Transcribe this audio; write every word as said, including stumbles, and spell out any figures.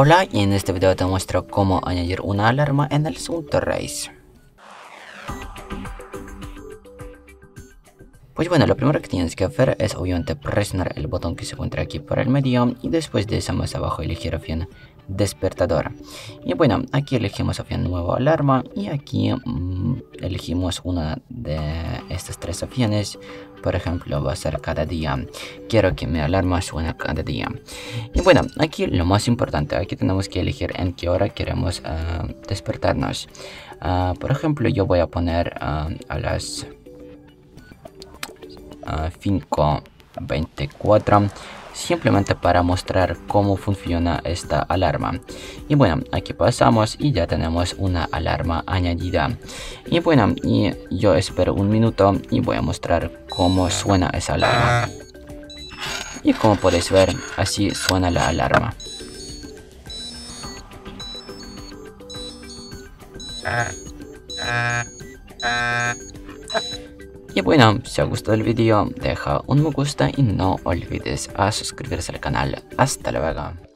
Hola, y en este video te muestro cómo añadir una alarma en el Suunto Race. Pues bueno, lo primero que tienes que hacer es obviamente presionar el botón que se encuentra aquí por el medio y después de eso más abajo elegir opción despertador. Y bueno, aquí elegimos opción nueva alarma y aquí mmm, elegimos una de estas tres opciones. Por ejemplo, va a ser cada día. Quiero que mi alarma suene cada día. Y bueno, aquí lo más importante, aquí tenemos que elegir en qué hora queremos uh, despertarnos. Uh, por ejemplo, yo voy a poner uh, a las cinco veinticuatro simplemente para mostrar cómo funciona esta alarma. Y bueno, aquí pasamos y ya tenemos una alarma añadida. Y bueno, y yo espero un minuto y voy a mostrar cómo suena esa alarma. Y como podéis ver, así suena la alarma. Y bueno, si os gustó el vídeo, deja un me gusta y no olvides a suscribirse al canal. Hasta luego.